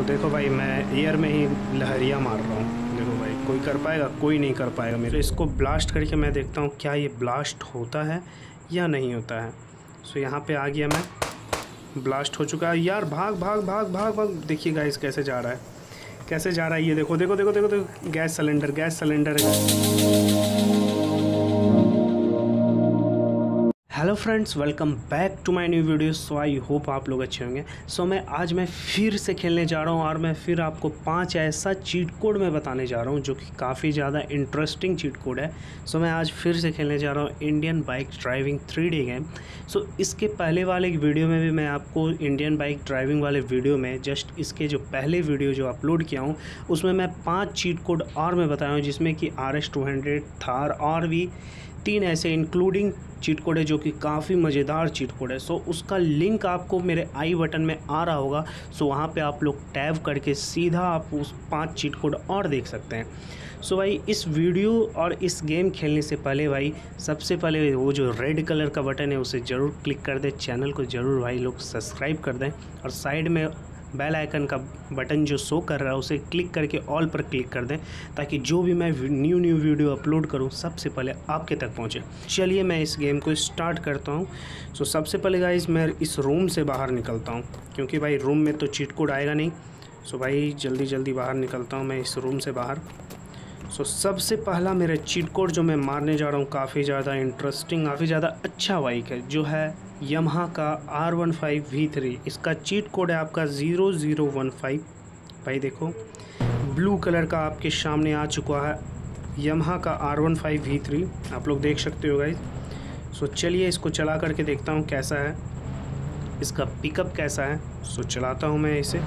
सो देखो भाई मैं एयर में ही लहरिया मार रहा हूँ। देखो भाई कोई कर पाएगा, कोई नहीं कर पाएगा मेरे। इसको ब्लास्ट करके मैं देखता हूँ क्या ये ब्लास्ट होता है या नहीं होता है। सो यहाँ पे आ गया मैं, ब्लास्ट हो चुका है यार। भाग भाग भाग भाग भाग, देखिए गाइस कैसे जा रहा है, कैसे जा रहा है ये। देखो देखो देखो देखो देखो, गैस सिलेंडर, गैस सिलेंडर है। Hello friends, welcome back to my new video. So I hope आप लोग अच्छे होंगे। सो आज मैं फिर से खेलने जा रहा हूँ और मैं फिर आपको 5 ऐसा चीट कोड मैं बताने जा रहा हूँ जो कि काफ़ी ज़्यादा इंटरेस्टिंग चीट कोड है। सो मैं आज फिर से खेलने जा रहा हूँ Indian bike driving 3D game. So इसके पहले वाले वीडियो में भी मैं आपको इंडियन बाइक ड्राइविंग वाले वीडियो में, जस्ट इसके जो पहले वीडियो जो अपलोड किया हूँ उसमें मैं 5 चीट कोड और मैं बताया हूँ, जिसमें कि RS200, थार और भी 3 ऐसे इंक्लूडिंग चीट कोड है जो कि काफ़ी मज़ेदार चीट कोड है। सो उसका लिंक आपको मेरे आई बटन में आ रहा होगा। सो वहाँ पे आप लोग टैब करके सीधा आप उस 5 चीट कोड और देख सकते हैं। सो भाई इस वीडियो और इस गेम खेलने से पहले भाई सबसे पहले वो जो रेड कलर का बटन है उसे ज़रूर क्लिक कर दें। चैनल को ज़रूर भाई लोग सब्सक्राइब कर दें और साइड में बेल आइकन का बटन जो शो कर रहा है उसे क्लिक करके ऑल पर क्लिक कर दें, ताकि जो भी मैं न्यू वीडियो अपलोड करूं सबसे पहले आपके तक पहुंचे। चलिए मैं इस गेम को स्टार्ट करता हूं। सो सबसे पहले गाइस मैं इस रूम से बाहर निकलता हूं, क्योंकि भाई रूम में तो चीट कोड आएगा नहीं। सो भाई जल्दी जल्दी बाहर निकलता हूँ मैं इस रूम से बाहर। सो सबसे पहला मेरा चीट कोड जो मैं मारने जा रहा हूँ काफ़ी ज़्यादा इंटरेस्टिंग, काफ़ी ज़्यादा अच्छा बाइक है, जो है यमहा का R15V3। इसका चीट कोड है आपका 0015। भाई देखो ब्लू कलर का आपके सामने आ चुका है यमहा का R15V3, आप लोग देख सकते हो गाइस। सो चलिए इसको चला करके देखता हूँ कैसा है, इसका पिकअप कैसा है। सो चलाता हूँ मैं इसे।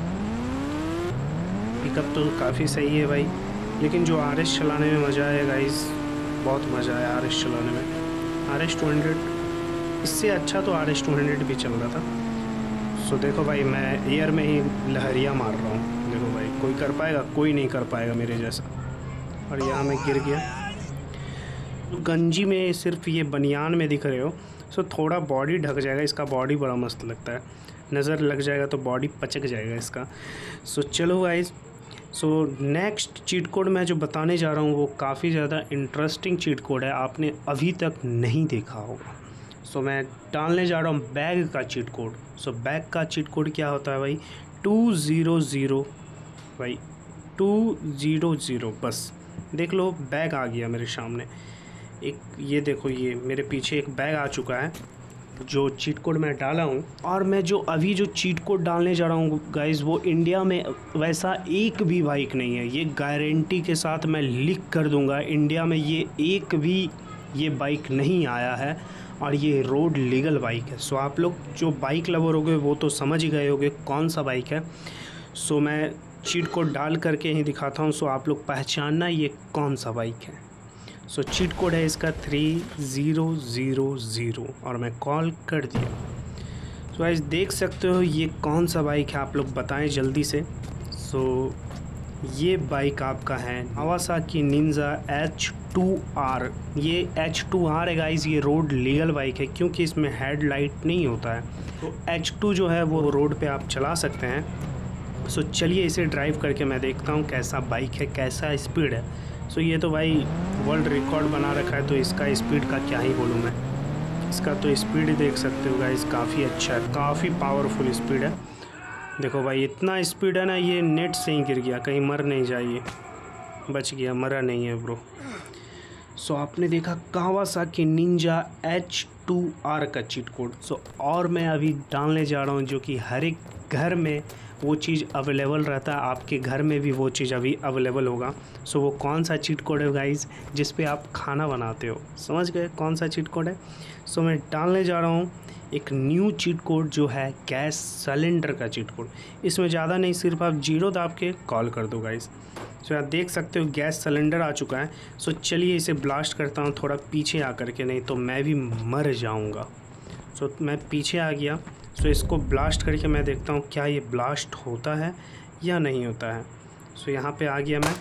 पिकअप तो काफ़ी सही है भाई, लेकिन जो RS चलाने में मज़ा आया गाइस, बहुत मज़ा आया RS चलाने में। RS200 इससे अच्छा तो RS200 भी चल रहा था। सो देखो भाई मैं एयर में ही लहरिया मार रहा हूँ। देखो भाई कोई कर पाएगा, कोई नहीं कर पाएगा मेरे जैसा। और यहाँ मैं गिर गया। गंजी में सिर्फ ये बनियान में दिख रहे हो, सो थोड़ा बॉडी ढक जाएगा। इसका बॉडी बड़ा मस्त लगता है, नज़र लग जाएगा तो बॉडी पचक जाएगा इसका। सो चलो भाई, सो नेक्स्ट चीट कोड मैं जो बताने जा रहा हूँ वो काफ़ी ज़्यादा इंटरेस्टिंग चीट कोड है, आपने अभी तक नहीं देखा होगा। सो मैं डालने जा रहा हूँ बैग का चीट कोड। सो बैग का चीट कोड क्या होता है भाई, 200। भाई 200, बस देख लो बैग आ गया मेरे सामने। एक ये देखो, ये मेरे पीछे एक बैग आ चुका है जो चीट कोड मैं डाला हूँ। और मैं जो अभी जो चीट कोड डालने जा रहा हूँ गाइस, वो इंडिया में वैसा एक भी बाइक नहीं है। ये गारंटी के साथ मैं लिख कर दूँगा, इंडिया में ये एक भी ये बाइक नहीं आया है और ये रोड लीगल बाइक है। सो आप लोग जो बाइक लवर होगे वो तो समझ ही गए होगे कौन सा बाइक है। सो मैं चीट कोड डाल करके ही दिखाता हूँ, सो आप लोग पहचानना ये कौन सा बाइक है। सो चीट कोड है इसका 3000 और मैं कॉल कर दिया। सो गाइस देख सकते हो ये कौन सा बाइक है, आप लोग बताएं जल्दी से। सो ये बाइक आपका है कावासाकी निंजा H2R। ये H2R है गाइस, ये रोड लीगल बाइक है क्योंकि इसमें हेडलाइट नहीं होता है। तो H2 जो है वो रोड पे आप चला सकते हैं। सो चलिए इसे ड्राइव करके मैं देखता हूँ कैसा बाइक है, कैसा स्पीड है। सो ये तो भाई वर्ल्ड रिकॉर्ड बना रखा है, तो इसका स्पीड का क्या ही बोलूँ मैं। इसका तो स्पीड देख सकते हो गाइस, काफ़ी अच्छा है, काफ़ी पावरफुल स्पीड है। देखो भाई इतना स्पीड है ना, ये नेट से ही गिर गया, कहीं मर नहीं जाइए। बच गया, मरा नहीं है ब्रो। सो आपने देखा कावासाकी निंजा H2R का चीट कोड। सो और मैं अभी डालने जा रहा हूँ जो कि हर एक घर में वो चीज़ अवेलेबल रहता है, आपके घर में भी वो चीज़ अभी अवेलेबल होगा। सो वो कौन सा चीट कोड है गाइस, जिस पे आप खाना बनाते हो। समझ गए कौन सा चीट कोड है। सो मैं डालने जा रहा हूँ एक न्यू चीट कोड जो है गैस सिलेंडर का चीट कोड। इसमें ज़्यादा नहीं, सिर्फ आप 0 दाब के कॉल कर दो गाइस। सो आप देख सकते हो गैस सिलेंडर आ चुका है। सो चलिए इसे ब्लास्ट करता हूँ थोड़ा पीछे आ करके, नहीं तो मैं भी मर जाऊँगा। सो मैं पीछे आ गया। सो इसको ब्लास्ट करके मैं देखता हूँ क्या ये ब्लास्ट होता है या नहीं होता है। सो यहाँ पर आ गया मैं,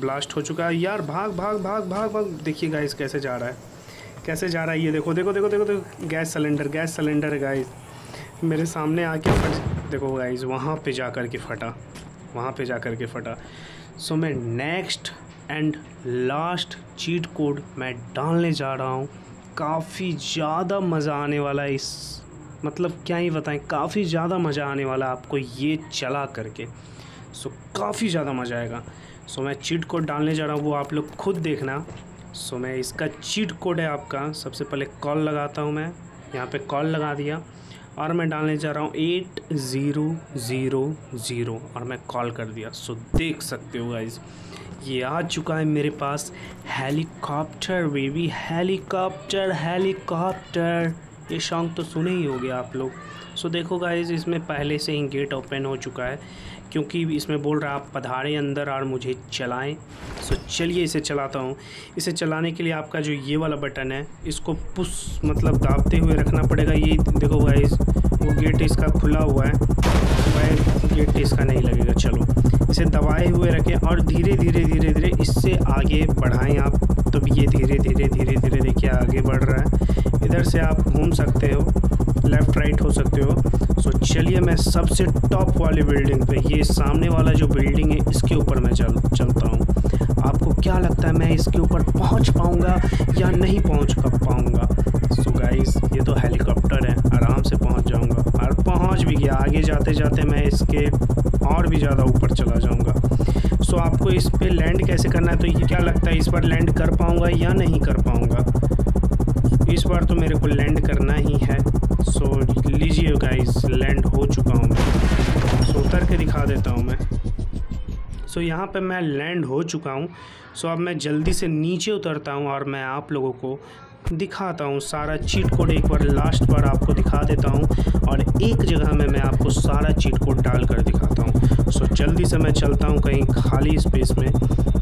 ब्लास्ट हो चुका है यार। भाग भाग भाग भाग भाग, देखिए गाइस कैसे जा रहा है, कैसे जा रहा है ये। देखो देखो देखो देखो देखो, gas cylinder, gas cylinder guys मेरे सामने आके फट देखो गाइज़ वहाँ पे जा कर के फटा, वहाँ पे जा कर के फटा। सो मैं next and last cheat code मैं डालने जा रहा हूँ। काफ़ी ज़्यादा मज़ा आने वाला है इस, मतलब क्या ही बताएं, काफ़ी ज़्यादा मज़ा आने वाला आपको ये चला करके। सो काफ़ी ज़्यादा मज़ा आएगा। सो मैं चीट कोड डालने जा रहा हूँ, वो आप लोग खुद देखना। सो मैं इसका चीट कोड है आपका, सबसे पहले कॉल लगाता हूँ मैं, यहाँ पे कॉल लगा दिया और मैं डालने जा रहा हूँ 8000 और मैं कॉल कर दिया। सो देख सकते हो गाइज ये आ चुका है मेरे पास हेलीकॉप्टर बेबी, हेलीकॉप्टर हेलीकॉप्टर। ये सॉन्ग तो सुने ही होंगे आप लोग। सो देखो गाइज इसमें पहले से ही गेट ओपन हो चुका है, क्योंकि इसमें बोल रहा है आप पधारें अंदर और मुझे चलाएं। सो चलिए इसे चलाता हूँ। इसे चलाने के लिए आपका जो ये वाला बटन है इसको पुश मतलब दाबते हुए रखना पड़ेगा। ये देखो गाइज वो गेट इसका खुला हुआ है, वह गेट इसका नहीं लगेगा। चलो इसे दबाए हुए रखें और धीरे धीरे धीरे धीरे इससे आगे बढ़ाएँ आप, तब ये धीरे धीरे धीरे धीरे देखिए आगे बढ़ रहा है। इधर से आप घूम सकते हो, लेफ़्ट राइट हो सकते हो। सो चलिए मैं सबसे टॉप वाली बिल्डिंग पे, ये सामने वाला जो बिल्डिंग है इसके ऊपर मैं चलता हूँ। आपको क्या लगता है मैं इसके ऊपर पहुँच पाऊँगा या नहीं पहुँच पाऊँगा? सो गाइस ये तो हेलीकॉप्टर है, आराम से पहुँच जाऊँगा और पहुँच भी गया। आगे जाते जाते मैं इसके और भी ज़्यादा ऊपर चला जाऊँगा। सो आपको इस पर लैंड कैसे करना है, तो ये क्या लगता है इस पर लैंड कर पाऊँगा या नहीं कर पाऊँगा? इस बार तो मेरे को लैंड करना ही है। सो लीजिए गाइस लैंड हो चुका हूँ मैं। सो उतर के दिखा देता हूँ मैं। सो यहाँ पे मैं लैंड हो चुका हूँ। सो अब मैं जल्दी से नीचे उतरता हूँ और मैं आप लोगों को दिखाता हूँ सारा चीट कोड। एक बार लास्ट बार आपको दिखा देता हूँ और एक जगह में मैं आपको सारा चीट कोड डाल कर दिखाता हूँ। सो जल्दी से मैं चलता हूँ कहीं खाली स्पेस में,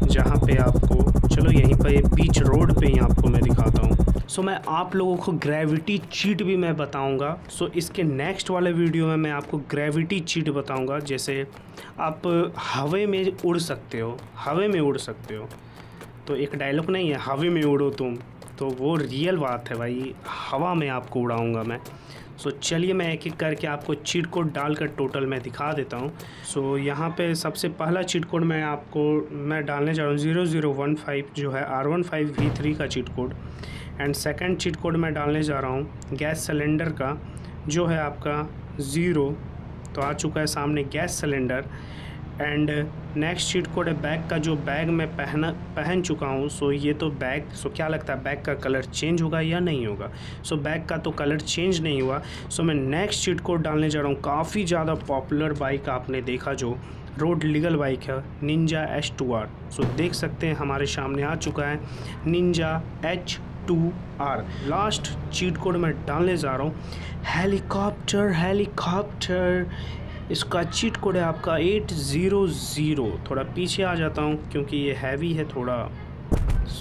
जहाँ पे आपको, चलो यहीं पर बीच रोड पे ही आपको मैं दिखाता हूँ। सो मैं आप लोगों को ग्रेविटी चीट भी मैं बताऊंगा। सो इसके नेक्स्ट वाले वीडियो में मैं आपको ग्रेविटी चीट बताऊंगा, जैसे आप हवे में उड़ सकते हो, हवे में उड़ सकते हो। तो एक डायलॉग नहीं है हवे में उड़ो तुम, तो वो रियल बात है भाई, हवा में आपको उड़ाऊंगा मैं। सो चलिए मैं एक एक करके आपको चीट कोड डाल कर टोटल मैं दिखा देता हूँ। सो यहाँ पे सबसे पहला चीट कोड मैं आपको मैं डालने जा रहा हूँ 0015 जो है R15V3 का cheat code. And second cheat code मैं डालने जा रहा हूँ गैस सिलेंडर का, जो है आपका 0, तो आ चुका है सामने gas cylinder. And next cheat code है बैग का, जो बैग मैं पहन चुका हूँ। सो ये तो बैग, सो क्या लगता है बैग का कलर चेंज होगा या नहीं होगा? सो बैग का तो कलर चेंज नहीं हुआ। सो मैं नेक्स्ट चीट कोड डालने जा रहा हूँ, काफ़ी ज़्यादा पॉपुलर बाइक आपने देखा जो रोड लीगल बाइक है, निंजा H2R। सो देख सकते हैं हमारे सामने आ चुका है Ninja H2R। Last cheat code मैं डालने जा रहा हूँ हेलीकॉप्टर हेलीकॉप्टर, इसका चीट कोड है आपका 800। थोड़ा पीछे आ जाता हूँ क्योंकि ये हैवी है थोड़ा।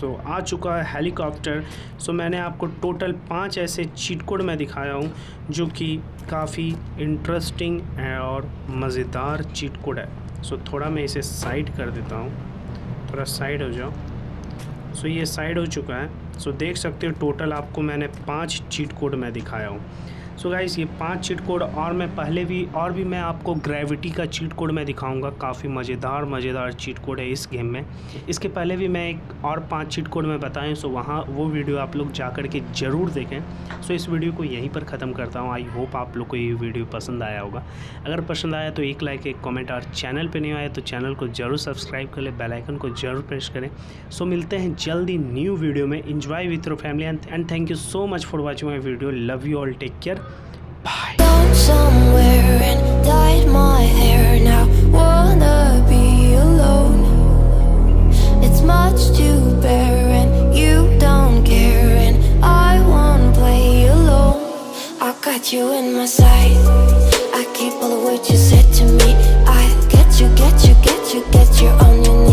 सो आ चुका है हेलीकॉप्टर। सो मैंने आपको टोटल 5 ऐसे चीट कोड मैं दिखाया हूँ जो कि काफ़ी इंटरेस्टिंग और मज़ेदार चीट कोड है। सो थोड़ा मैं इसे साइड कर देता हूँ, थोड़ा साइड हो जाओ। सो ये साइड हो चुका है। सो देख सकते हो टोटल आपको मैंने 5 चीट कोड मैं दिखाया हूँ। सो गाइस ये 5 चीट कोड, और मैं पहले भी मैं आपको ग्रेविटी का चीट कोड मैं दिखाऊंगा। काफ़ी मज़ेदार चीट कोड है इस गेम में। इसके पहले भी मैं एक और 5 चीट कोड मैं बताएं, सो वहाँ वो वीडियो आप लोग जा कर के ज़रूर देखें। सो इस वीडियो को यहीं पर ख़त्म करता हूँ। आई होप आप लोग को ये वीडियो पसंद आया होगा। अगर पसंद आया तो एक लाइक, एक कॉमेंट, और चैनल पर नहीं आया तो चैनल को ज़रूर सब्सक्राइब कर लें, बेल आइकन को ज़रूर प्रेस करें। सो मिलते हैं जल्दी न्यू वीडियो में। Enjoy with your family and thank you so much for watching my video. Love you all, take care. Bye. Gone somewhere and dyed my hair. Now wanna be alone. It's much to bear and you don't care, and I won't play alone. I got you in my sight. I keep all the words you said to me. I get you, get you, get you, get you on your knees.